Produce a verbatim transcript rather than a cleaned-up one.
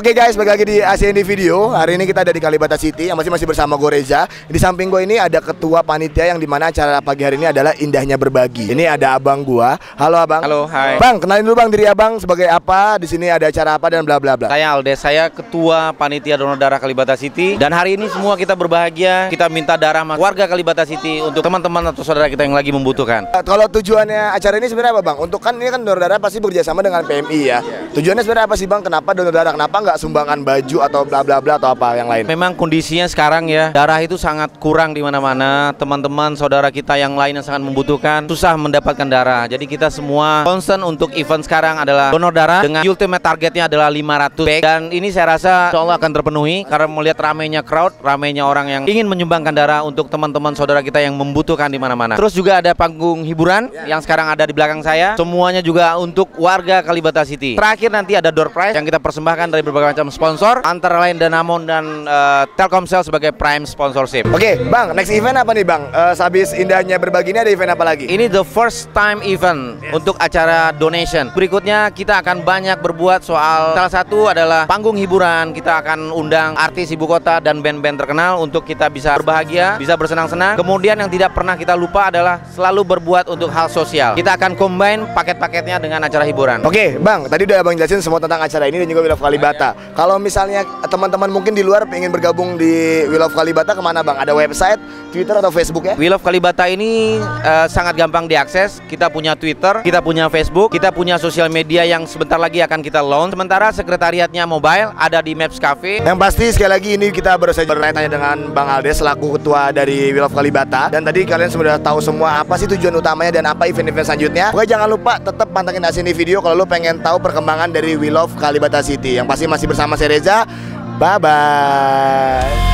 Oke guys, balik lagi di A C N D Video. Hari ini kita ada di Kalibata City yang masih masih bersama gue, Reza. Di samping gue ini ada ketua panitia yang dimana acara pagi hari ini adalah indahnya berbagi. Ini ada abang gua. Halo abang. Halo, hai. Bang, kenalin dulu bang diri abang sebagai apa, di sini ada acara apa dan bla bla bla. Saya Aldes, saya ketua panitia donor darah Kalibata City. Dan hari ini semua kita berbahagia, kita minta darah warga Kalibata City untuk teman-teman atau saudara kita yang lagi membutuhkan. Kalau tujuannya acara ini sebenarnya apa bang? Untuk kan ini kan donor darah pasti bekerjasama dengan P M I ya. Tujuannya sebenarnya apa sih bang? Kenapa donor darah? Kenapa nggak sumbangan baju atau bla bla bla atau apa yang lain? Memang kondisinya sekarang ya, darah itu sangat kurang di mana-mana. Teman-teman saudara kita yang lain yang sangat membutuhkan susah mendapatkan darah. Jadi kita semua concern untuk event sekarang adalah donor darah dengan ultimate targetnya adalah lima ratus bag, dan ini saya rasa insya Allah akan terpenuhi karena melihat ramainya crowd, ramainya orang yang ingin menyumbangkan darah untuk teman-teman saudara kita yang membutuhkan di mana-mana. Terus juga ada panggung hiburan yang sekarang ada di belakang saya. Semuanya juga untuk warga Kalibata City. Terakhir nanti ada door prize yang kita persembahkan dari berbagai macam sponsor, antara lain Danamon dan uh, Telkomsel sebagai prime sponsorship. Oke, okay, bang, next event apa nih bang? Uh, sehabis indahnya berbagi ini ada event apa lagi? Ini the first time event, yes, untuk acara donation. Berikutnya kita akan banyak berbuat soal, salah satu adalah panggung hiburan. Kita akan undang artis ibu kota dan band-band terkenal untuk kita bisa berbahagia, bisa bersenang-senang. Kemudian yang tidak pernah kita lupa adalah selalu berbuat untuk hal sosial. Kita akan combine paket-paketnya dengan acara hiburan. Oke, okay, bang, tadi udah abang jelasin semua tentang acara ini dan juga wilayah Kalibata. Kalau misalnya teman-teman mungkin di luar ingin bergabung di We Love Kalibata, kemana bang? Ada website, Twitter atau Facebook ya? We Love Kalibata ini uh, sangat gampang diakses. Kita punya Twitter, kita punya Facebook, kita punya sosial media yang sebentar lagi akan kita launch. Sementara sekretariatnya mobile ada di Maps Cafe. Yang pasti sekali lagi ini kita baru saja bertanya dengan Bang Aldes selaku ketua dari We Love Kalibata. Dan tadi kalian sudah tahu semua apa sih tujuan utamanya dan apa event-event selanjutnya. Pokoknya jangan lupa tetap pantengin A C N D Video kalau lo pengen tahu perkembangan dari We Love Kalibata City. Yang pasti masih bersama saya Reza, bye bye.